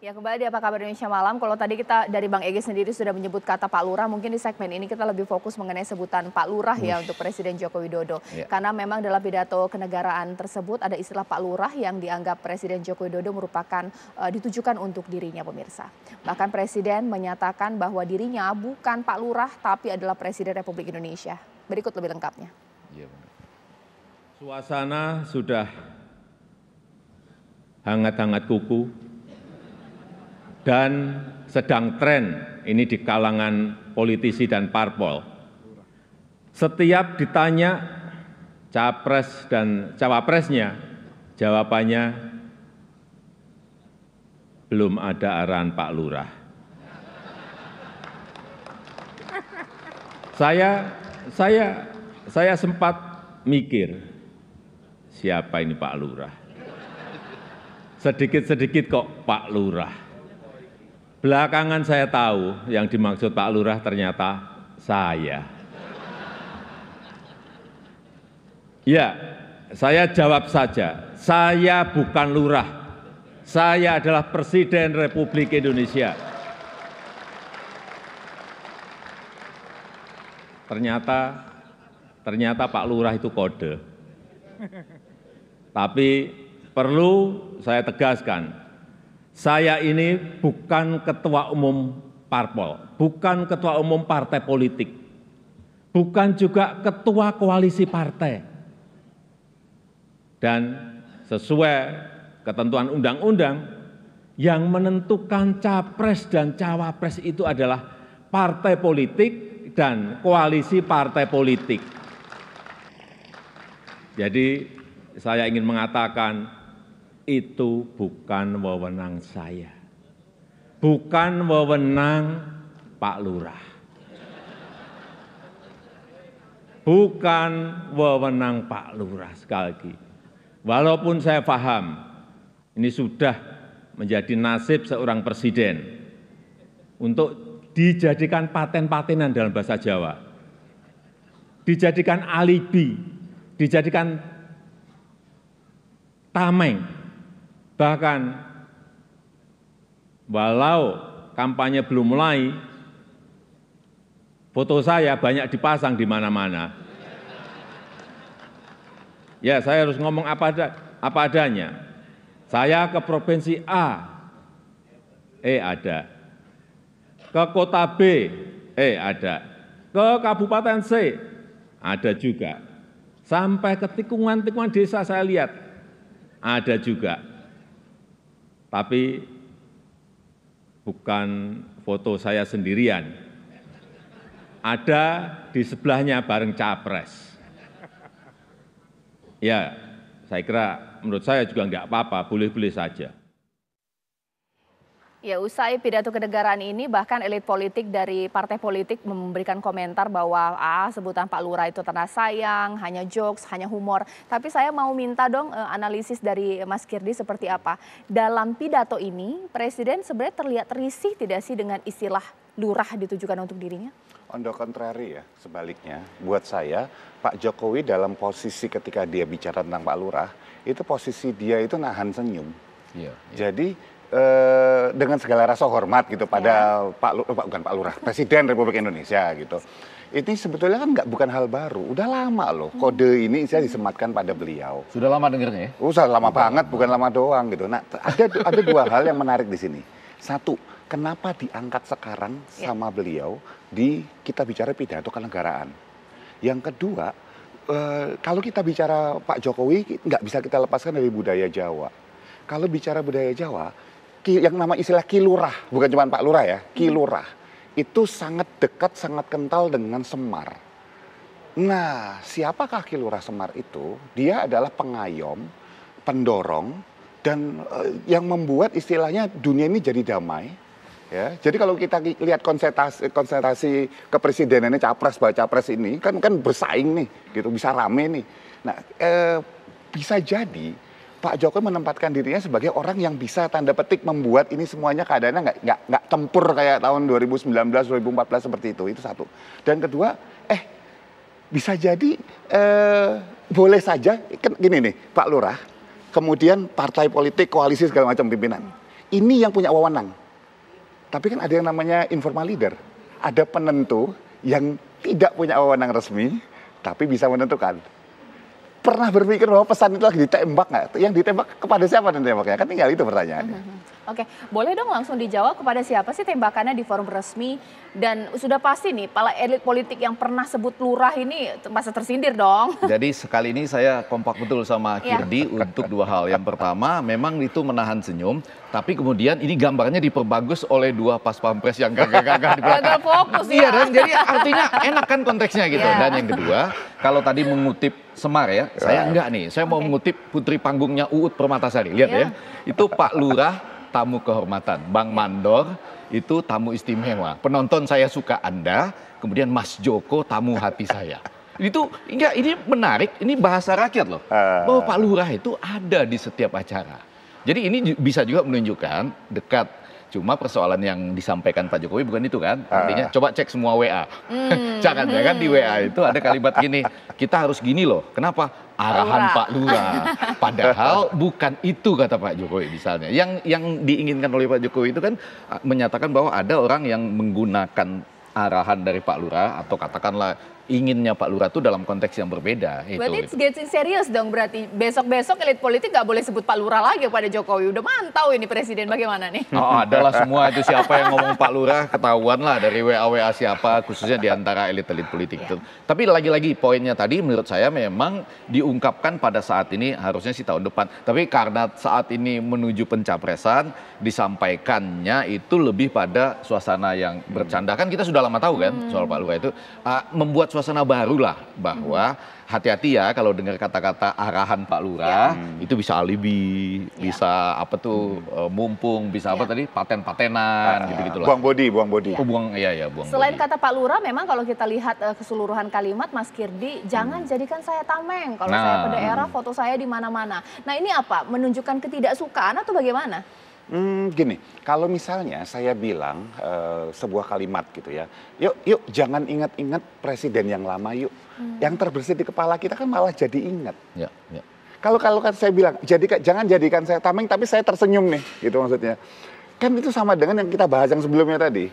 Ya, kembali di Apa Kabar Indonesia Malam. Kalau tadi kita dari Bang Ege sendiri sudah menyebut kata Pak Lurah, mungkin di segmen ini kita lebih fokus mengenai sebutan Pak Lurah ya untuk Presiden Joko Widodo. Ya. Karena memang dalam pidato kenegaraan tersebut ada istilah Pak Lurah yang dianggap Presiden Joko Widodo merupakan ditujukan untuk dirinya, pemirsa. Bahkan Presiden menyatakan bahwa dirinya bukan Pak Lurah tapi adalah Presiden Republik Indonesia. Berikut lebih lengkapnya. Ya, suasana sudah hangat-hangat kuku. Dan sedang tren ini di kalangan politisi dan parpol. Setiap ditanya capres dan cawapresnya, jawabannya belum ada arahan Pak Lurah. Saya sempat mikir, siapa ini Pak Lurah? Sedikit-sedikit kok Pak Lurah. Belakangan saya tahu yang dimaksud Pak Lurah ternyata saya. Ya, saya jawab saja, saya bukan lurah, saya adalah Presiden Republik Indonesia. Ternyata Pak Lurah itu kode. Tapi perlu saya tegaskan, saya ini bukan ketua umum parpol, bukan ketua umum partai politik, bukan juga ketua koalisi partai. Dan sesuai ketentuan undang-undang, yang menentukan capres dan cawapres itu adalah partai politik dan koalisi partai politik. Jadi saya ingin mengatakan, itu bukan wewenang saya, bukan wewenang Pak Lurah, bukan wewenang Pak Lurah. Sekali lagi, walaupun saya paham ini sudah menjadi nasib seorang presiden untuk dijadikan paten-patenan dalam bahasa Jawa, dijadikan alibi, dijadikan tameng. Bahkan, walau kampanye belum mulai, foto saya banyak dipasang di mana-mana. Ya, saya harus ngomong apa adanya. Saya ke Provinsi A, ada. Ke Kota B, ada. Ke Kabupaten C, ada juga. Sampai ke tikungan-tikungan desa saya lihat, ada juga. Tapi bukan foto saya sendirian, ada di sebelahnya bareng capres. Ya, saya kira menurut saya juga enggak apa-apa, boleh-boleh saja. Ya, usai pidato kenegaraan ini, bahkan elit politik dari partai politik memberikan komentar bahwa sebutan Pak Lurah itu tanah sayang, hanya jokes, hanya humor. Tapi saya mau minta dong analisis dari Mas Kirdi seperti apa. Dalam pidato ini, Presiden sebenarnya terlihat risih tidak sih dengan istilah lurah ditujukan untuk dirinya? On the contrary ya, sebaliknya. Buat saya, Pak Jokowi dalam posisi ketika dia bicara tentang Pak Lurah, itu posisi dia itu nahan senyum. Yeah, yeah. Jadi dengan segala rasa hormat gitu pada bukan Pak Lurah, Presiden Republik Indonesia gitu. Ini sebetulnya kan bukan hal baru, udah lama loh kode ini saya disematkan pada beliau. Sudah lama dengernya ya? Sudah lama banget, bukan lama doang gitu. Nah, ada dua hal yang menarik di sini. Satu, kenapa diangkat sekarang sama beliau di kita bicara pidato kenegaraan. Yang kedua, kalau kita bicara Pak Jokowi nggak bisa kita lepaskan dari budaya Jawa. Kalau bicara budaya Jawa, yang nama istilah kilurah, bukan cuma Pak Lurah ya, kilurah, itu sangat dekat, sangat kental dengan Semar. Nah, siapakah kilurah Semar itu? Dia adalah pengayom, pendorong, dan yang membuat istilahnya dunia ini jadi damai. Ya, jadi kalau kita lihat konsentrasi kepresidenannya capres-bacapres ini, kan bersaing nih, gitu, bisa rame nih. Nah, bisa jadi Pak Jokowi menempatkan dirinya sebagai orang yang bisa tanda petik membuat ini semuanya keadaannya nggak tempur kayak tahun 2019-2014 seperti itu. Itu satu. Dan kedua, bisa jadi boleh saja gini nih Pak Lurah, kemudian partai politik, koalisi segala macam pimpinan. ini yang punya wewenang. Tapi kan ada yang namanya informal leader. Ada penentu yang tidak punya wewenang resmi, tapi bisa menentukan. Pernah berpikir bahwa pesan itu lagi ditembak nggak? Yang ditembak kepada siapa dan tembaknya? Kan tinggal itu pertanyaannya. Oke, boleh dong langsung dijawab kepada siapa sih tembakannya di forum resmi? Dan sudah pasti nih, para elit politik yang pernah sebut lurah ini masa tersindir dong. Jadi sekali ini saya kompak betul sama Kirdi untuk dua hal. Yang pertama, memang itu menahan senyum. Tapi kemudian ini gambarnya diperbagus oleh dua pas pampres yang gagah-gagah di belakang. Gagal fokus ya. Iya, dan jadi artinya enak kan konteksnya gitu. Yeah. Dan yang kedua, kalau tadi mengutip Semar ya, saya enggak nih. Saya mau mengutip putri panggungnya Uut Permatasari. Lihat ya, itu Pak Lurah tamu kehormatan. Bang Mandor itu tamu istimewa. Penonton saya suka Anda, kemudian Mas Joko tamu hati saya. Itu enggak, ini menarik, ini bahasa rakyat loh. Bahwa Pak Lurah itu ada di setiap acara. Jadi ini bisa juga menunjukkan dekat. Cuma persoalan yang disampaikan Pak Jokowi bukan itu kan. Artinya coba cek semua WA. Jangan-jangan di WA itu ada kalimat gini. Kita harus gini loh. Kenapa? Arahan Pak Lurah. Padahal bukan itu kata Pak Jokowi misalnya. Yang diinginkan oleh Pak Jokowi itu kan menyatakan bahwa ada orang yang menggunakan arahan dari Pak Lurah atau katakanlah inginnya Pak Lurah itu dalam konteks yang berbeda. Berarti it's getting serious dong berarti. Besok-besok elit politik nggak boleh sebut Pak Lurah lagi kepada Jokowi. Udah mantau ini presiden, bagaimana nih? Oh, adalah semua itu siapa yang ngomong Pak Lurah ketahuan lah dari WA-WA siapa, khususnya di antara elit-elit politik itu. Tapi lagi-lagi poinnya tadi menurut saya memang diungkapkan pada saat ini harusnya sih tahun depan. Tapi karena saat ini menuju pencapresan disampaikannya itu lebih pada suasana yang bercanda. Kan kita sudah lama tahu kan soal Pak Lurah itu membuat suasana baru lah bahwa hati-hati ya kalau dengar kata-kata arahan Pak Lurah itu bisa alibi, bisa apa tuh mumpung, bisa apa tadi paten-patenan gitu-gitu lah. Buang bodi, buang body. Oh, buang, buang selain body. Kata Pak Lurah memang kalau kita lihat keseluruhan kalimat Mas Kirdi jangan jadikan saya tameng kalau saya ke daerah foto saya di mana-mana. Nah ini apa? Menunjukkan ketidaksukaan atau bagaimana? Gini, kalau misalnya saya bilang sebuah kalimat gitu ya, yuk jangan ingat-ingat presiden yang lama yuk, yang terbersih di kepala kita kan malah jadi ingat. Kalau kan saya bilang jangan jadikan saya tameng tapi saya tersenyum nih, gitu maksudnya. Kan itu sama dengan yang kita bahas yang sebelumnya tadi.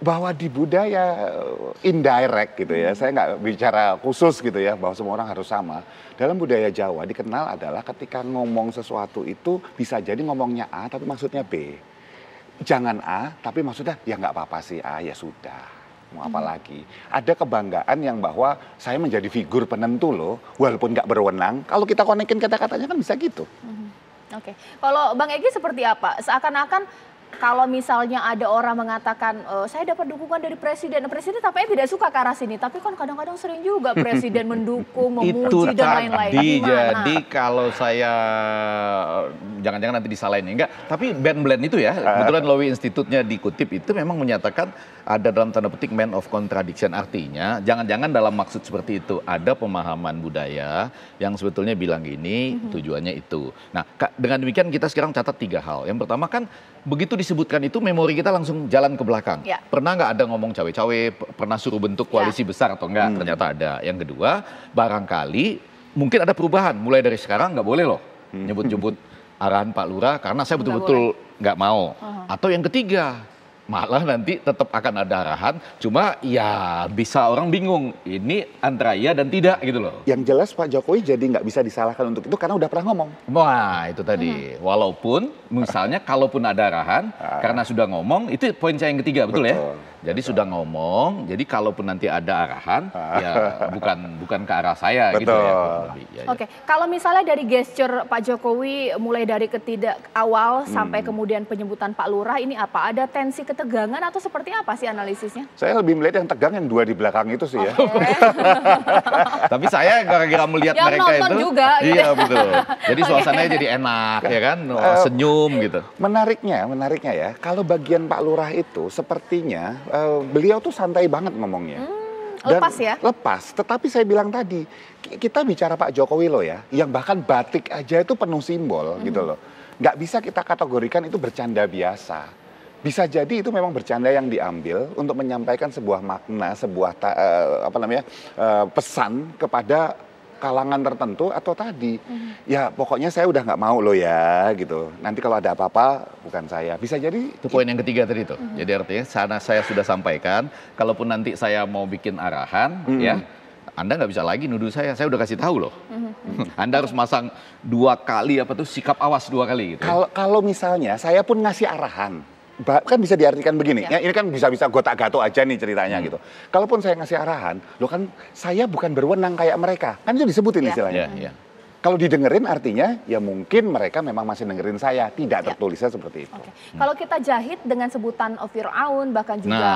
Bahwa di budaya indirect gitu ya, saya nggak bicara khusus gitu ya, bahwa semua orang harus sama. Dalam budaya Jawa dikenal adalah ketika ngomong sesuatu itu bisa jadi ngomongnya A tapi maksudnya B. Jangan A tapi maksudnya ya nggak apa-apa sih A, ya sudah. Mau apa lagi? Ada kebanggaan yang bahwa saya menjadi figur penentu loh, walaupun nggak berwenang. Kalau kita konekin kata-katanya kan bisa gitu. Oke, kalau Bang Egy seperti apa? Seakan-akan kalau misalnya ada orang mengatakan saya dapat dukungan dari presiden, presiden tampaknya tidak suka ke arah sini, tapi kan kadang-kadang sering juga presiden mendukung, memuji itu dan lain-lain. Jadi kalau saya jangan-jangan nanti disalahin, enggak. Tapi Ben Bland itu ya, kebetulan Lowy Institute-nya dikutip itu memang menyatakan ada dalam tanda petik man of contradiction, artinya jangan-jangan dalam maksud seperti itu ada pemahaman budaya yang sebetulnya bilang gini tujuannya itu. Nah dengan demikian kita sekarang catat tiga hal. Yang pertama kan begitu disebutkan itu memori kita langsung jalan ke belakang. Pernah nggak ada ngomong cawe-cawe, pernah suruh bentuk koalisi besar atau enggak? Ternyata ada. Yang kedua, barangkali mungkin ada perubahan. Mulai dari sekarang nggak boleh loh nyebut-nyebut arahan Pak Lurah karena saya betul-betul nggak mau. Atau yang ketiga, malah nanti tetap akan ada arahan, cuma ya bisa orang bingung ini antara iya dan tidak gitu loh. Yang jelas Pak Jokowi jadi nggak bisa disalahkan untuk itu karena udah pernah ngomong. Wah itu tadi, walaupun misalnya kalaupun ada arahan karena sudah ngomong, itu poin saya yang ketiga betul, ya. Jadi sudah ngomong, jadi kalaupun nanti ada arahan ya bukan ke arah saya gitu ya. Oke, kalau misalnya dari gesture Pak Jokowi mulai dari ketidak awal sampai kemudian penyebutan Pak Lurah ini apa? Ada tensi ketegangan atau seperti apa sih analisisnya? Saya lebih melihat yang tegang yang dua di belakang itu sih ya. Tapi saya gara-gara melihat yang mereka itu juga, iya betul. Jadi suasananya jadi enak ya kan, senyum gitu. Menariknya ya, kalau bagian Pak Lurah itu sepertinya beliau tuh santai banget ngomongnya. Lepas ya? Lepas, tetapi saya bilang tadi kita bicara Pak Jokowi loh ya, yang bahkan batik aja itu penuh simbol gitu loh. Nggak bisa kita kategorikan itu bercanda biasa. Bisa jadi itu memang bercanda yang diambil untuk menyampaikan sebuah makna, sebuah pesan kepada kalangan tertentu atau tadi ya pokoknya saya udah nggak mau lo ya gitu, nanti kalau ada apa-apa bukan saya. Bisa jadi itu poin yang ketiga tadi tuh. Jadi artinya sana saya sudah sampaikan, kalaupun nanti saya mau bikin arahan ya Anda nggak bisa lagi nuduh saya udah kasih tahu loh. Anda harus masang 2 kali apa tuh sikap awas 2 kali gitu. Kalau misalnya saya pun ngasih arahan, kan bisa diartikan begini, ya. Ini kan bisa-bisa gotak-gato aja nih ceritanya gitu. Kalaupun saya ngasih arahan, lo kan saya bukan berwenang kayak mereka, kan itu disebutin istilahnya. Kalau didengerin artinya ya mungkin mereka memang masih dengerin saya, tidak tertulisnya seperti itu. Kalau kita jahit dengan sebutan Firaun bahkan juga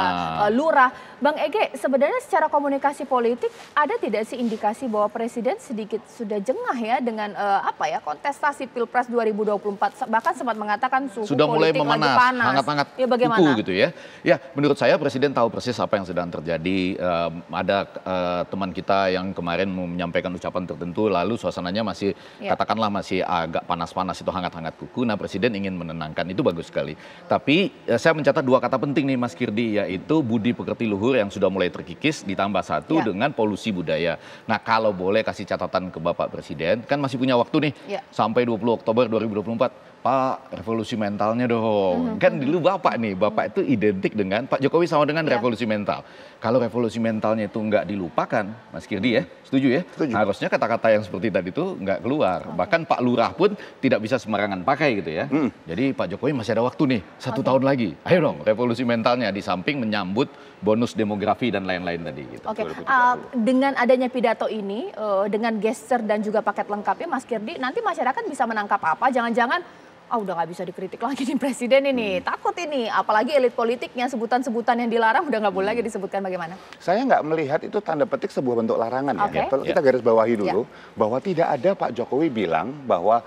lurah, Bang Ege, sebenarnya secara komunikasi politik ada tidak sih indikasi bahwa presiden sedikit sudah jengah ya dengan kontestasi Pilpres 2024, bahkan sempat mengatakan suhu sudah politik mulai memanas, hangat-hangat ya, kuku gitu ya. Ya menurut saya presiden tahu persis apa yang sedang terjadi. Ada teman kita yang kemarin menyampaikan ucapan tertentu lalu suasananya masih katakanlah masih agak panas-panas itu hangat-hangat kuku. Nah presiden ingin menenangkan, itu bagus sekali. Tapi saya mencatat 2 kata penting nih Mas Kirdi, yaitu budi pekerti luhur yang sudah mulai terkikis ditambah satu dengan polusi budaya. Nah kalau boleh kasih catatan ke Bapak Presiden, kan masih punya waktu nih sampai 20 Oktober 2024. Pak, revolusi mentalnya dong. Kan dulu Bapak nih, Bapak itu identik dengan Pak Jokowi sama dengan revolusi mental. Kalau revolusi mentalnya itu nggak dilupakan, Mas Kirdi ya, setuju ya? Setuju. Harusnya kata-kata yang seperti tadi itu nggak keluar. Bahkan Pak Lurah pun tidak bisa sembarangan pakai gitu ya. Jadi Pak Jokowi masih ada waktu nih, 1 tahun lagi. Ayo dong, revolusi mentalnya, di samping menyambut bonus demografi dan lain-lain tadi. Gitu. Oke, dengan adanya pidato ini, dengan gesture dan juga paket lengkapnya Mas Kirdi, nanti masyarakat bisa menangkap apa? Jangan-jangan udah nggak bisa dikritik lagi nih presiden ini, takut ini, apalagi elit politiknya, sebutan-sebutan yang dilarang udah nggak boleh lagi disebutkan, bagaimana? Saya nggak melihat itu tanda petik sebuah bentuk larangan ya. Kita garis bawahi dulu bahwa tidak ada Pak Jokowi bilang bahwa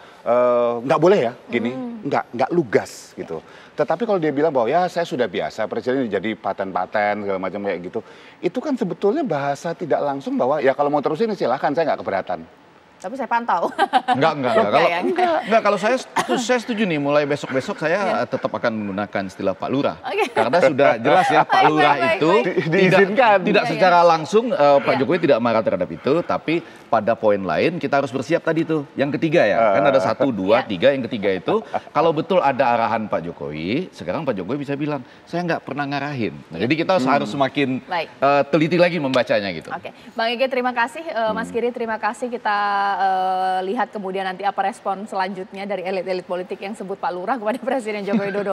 nggak boleh ya gini, nggak lugas gitu. Tetapi kalau dia bilang bahwa ya saya sudah biasa presiden jadi paten-paten segala macam kayak gitu, itu kan sebetulnya bahasa tidak langsung bahwa ya kalau mau terusin silahkan, saya nggak keberatan. Tapi saya pantau. Enggak. Kalau saya setuju nih, mulai besok-besok saya tetap akan menggunakan istilah Pak Lurah. Karena sudah jelas ya Pak Lurah itu diizinkan. Tidak secara langsung Pak Jokowi tidak marah terhadap itu, tapi pada poin lain kita harus bersiap tadi tuh. Yang ketiga ya, kan ada 1, 2, 3, yang ketiga itu kalau betul ada arahan Pak Jokowi, sekarang Pak Jokowi bisa bilang, saya nggak pernah ngarahin. Nah, jadi kita harus semakin teliti lagi membacanya gitu. Oke, Bang Ege terima kasih, Mas Kirdi terima kasih, kita lihat kemudian nanti apa respon selanjutnya dari elit-elit politik yang sebut Pak Lurah kepada Presiden Joko Widodo.